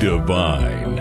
Divine.